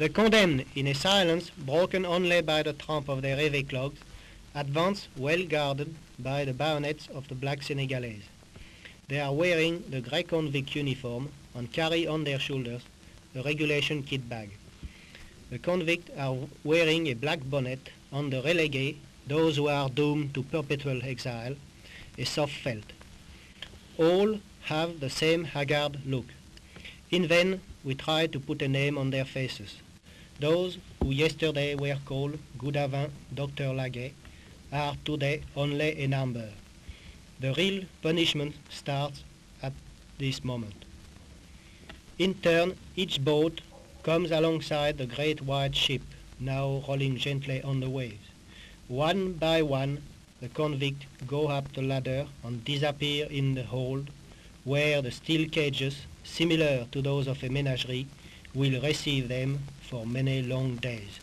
The condemned, in a silence broken only by the tramp of their heavy clogs, advance well guarded by the bayonets of the black Senegalese. They are wearing the Grey convict uniform and carry on their shoulders a regulation kit bag. The convicts are wearing a black bonnet on the relégués, those who are doomed to perpetual exile, a soft felt. All have the same haggard look. In vain we try to put a name on their faces. Those who yesterday were called Goudavin, Dr. Laguet, are today only a number. The real punishment starts at this moment. In turn, each boat comes alongside the great white ship, now rolling gently on the waves. One by one, the convicts go up the ladder and disappear in the hold, where the steel cages, similar to those of a menagerie, will receive them for many long days.